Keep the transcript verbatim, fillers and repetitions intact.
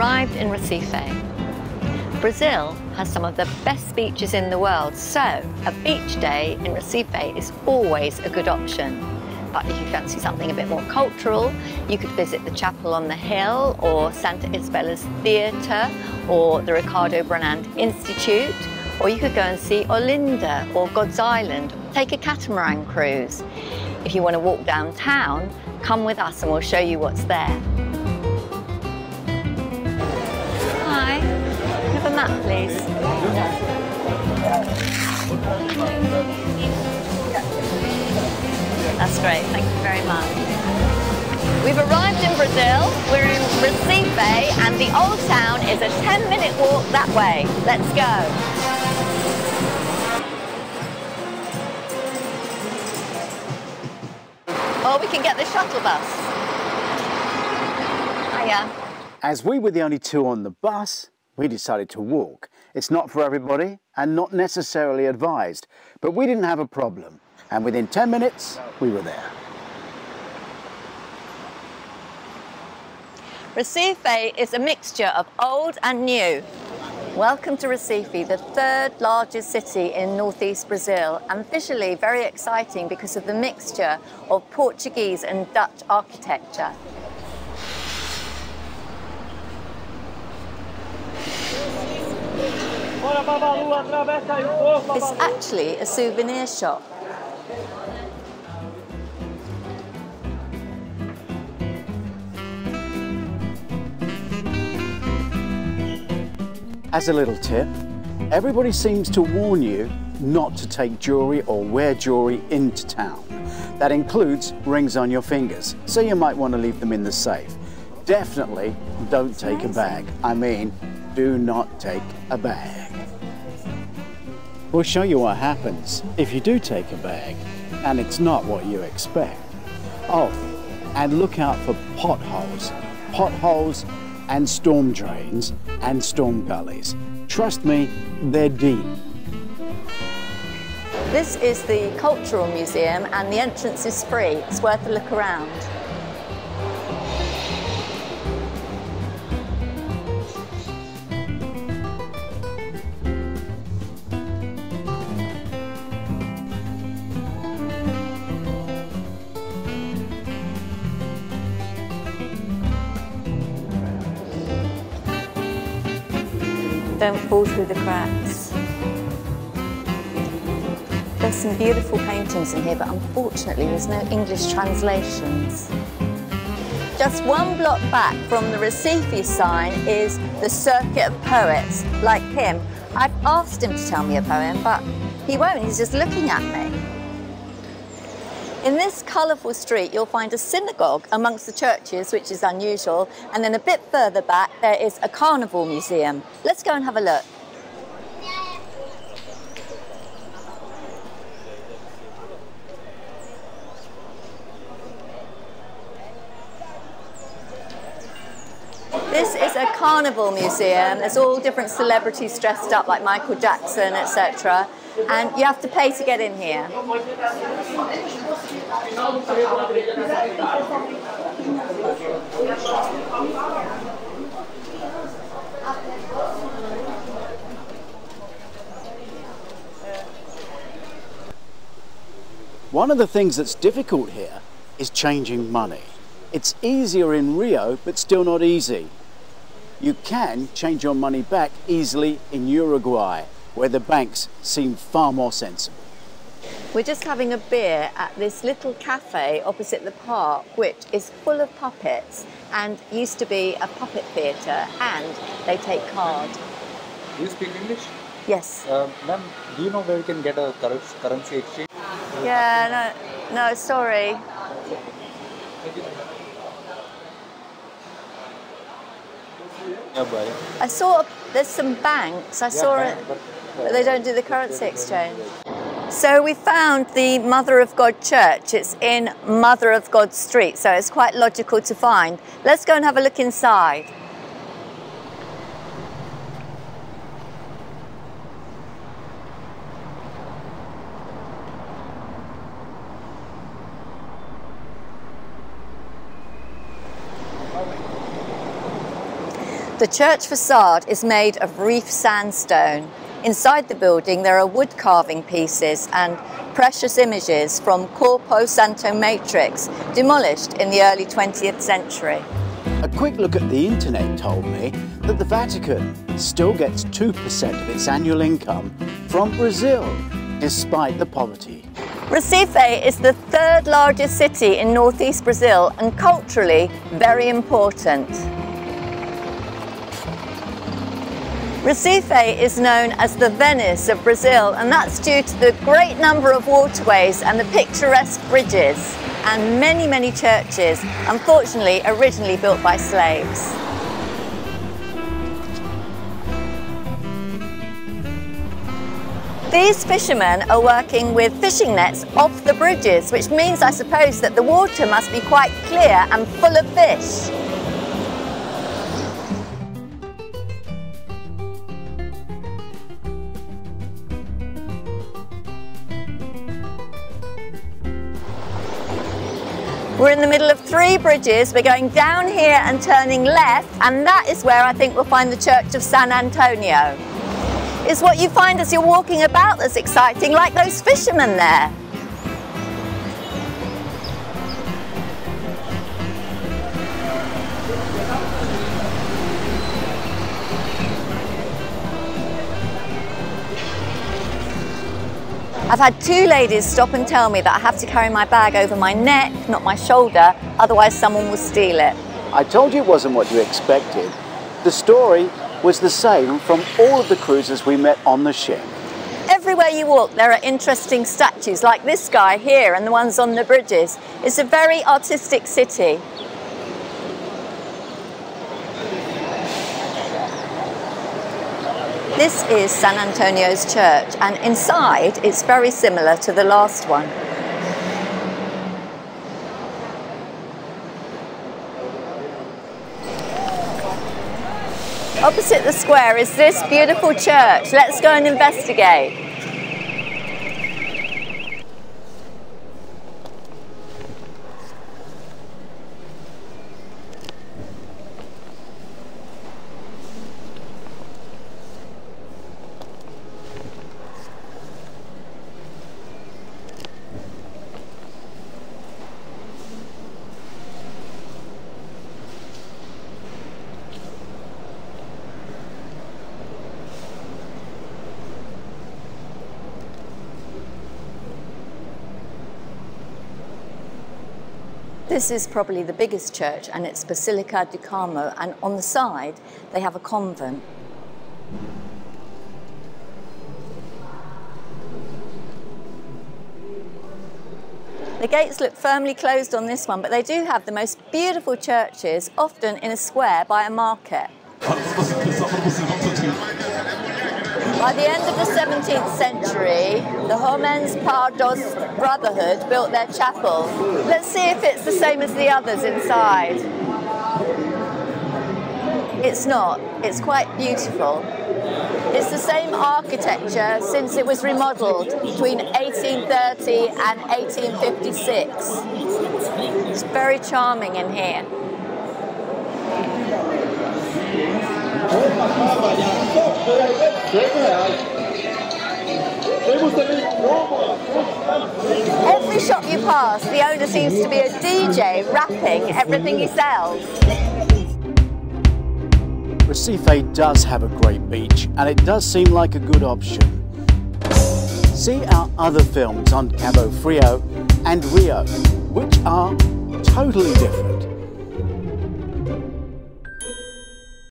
arrived in Recife. Brazil has some of the best beaches in the world, so a beach day in Recife is always a good option. But if you fancy something a bit more cultural, you could visit the Chapel on the Hill or Santa Isabella's Theatre or the Ricardo Brennand Institute, or you could go and see Olinda or God's Island, take a catamaran cruise. If you want to walk downtown, come with us and we'll show you what's there. Hi, can I have a map please? That's great, thank you very much. We've arrived in Brazil, we're in Recife and the old town is a ten minute walk that way. Let's go. Or we can get the shuttle bus. Hiya. As we were the only two on the bus, we decided to walk. It's not for everybody and not necessarily advised, but we didn't have a problem. And within ten minutes, we were there. Recife is a mixture of old and new. Welcome to Recife, the third largest city in northeast Brazil, and visually very exciting because of the mixture of Portuguese and Dutch architecture. It's actually a souvenir shop. As a little tip, everybody seems to warn you not to take jewellery or wear jewellery into town. That includes rings on your fingers, so you might want to leave them in the safe. Definitely don't take a bag. I mean, do not take a bag. We'll show you what happens if you do take a bag, and it's not what you expect. Oh, and look out for potholes. Potholes and storm drains and storm gullies. Trust me, they're deep. This is the Cultural Museum and the entrance is free. It's worth a look around. Don't fall through the cracks. There's some beautiful paintings in here, but unfortunately there's no English translations. Just one block back from the Recife sign is the Circuit of Poets, like him. I've asked him to tell me a poem, but he won't, he's just looking at me. In this colourful street, you'll find a synagogue amongst the churches, which is unusual, and then a bit further back, there is a carnival museum. Let's go and have a look. This is a carnival museum. There's all different celebrities dressed up, like Michael Jackson, et cetera. And you have to pay to get in here. One of the things that's difficult here is changing money. It's easier in Rio, but still not easy. You can change your money back easily in Uruguay, where the banks seem far more sensible. We're just having a beer at this little cafe opposite the park, which is full of puppets and used to be a puppet theatre, and they take card. Do you speak English? Yes. Uh, Ma'am, do you know where you can get a currency exchange? Yeah, no, no, sorry. I saw, there's some banks, I yeah, saw it, but they don't do the currency exchange. So we found the Mother of God Church. It's in Mother of God Street, so it's quite logical to find. Let's go and have a look inside. The church facade is made of reef sandstone. Inside the building there are wood carving pieces and precious images from Corpo Santo Matrix, demolished in the early twentieth century. A quick look at the internet told me that the Vatican still gets two percent of its annual income from Brazil, despite the poverty. Recife is the third largest city in northeast Brazil and culturally very important. Recife is known as the Venice of Brazil, and that's due to the great number of waterways and the picturesque bridges and many, many churches, unfortunately originally built by slaves. These fishermen are working with fishing nets off the bridges, which means, I suppose, that the water must be quite clear and full of fish. We're in the middle of three bridges. We're going down here and turning left, and that is where I think we'll find the Church of San Antonio. It's what you find as you're walking about that's exciting, like those fishermen there. I've had two ladies stop and tell me that I have to carry my bag over my neck, not my shoulder, otherwise someone will steal it. I told you it wasn't what you expected. The story was the same from all of the cruisers we met on the ship. Everywhere you walk there are interesting statues, like this guy here and the ones on the bridges. It's a very artistic city. This is San Antonio's church, and inside it's very similar to the last one. Opposite the square is this beautiful church. Let's go and investigate. This is probably the biggest church, and it's Basilica do Carmo, and on the side they have a convent. The gates look firmly closed on this one, but they do have the most beautiful churches, often in a square by a market. By the end of the seventeenth century, the Homens Pardos Brotherhood built their chapel. Let's see if it's the same as the others inside. It's not. It's quite beautiful. It's the same architecture since it was remodeled between eighteen thirty and eighteen fifty-six. It's very charming in here. Every shop you pass, the owner seems to be a D J rapping everything he sells. Recife does have a great beach, and it does seem like a good option. See our other films on Cabo Frio and Rio, which are totally different.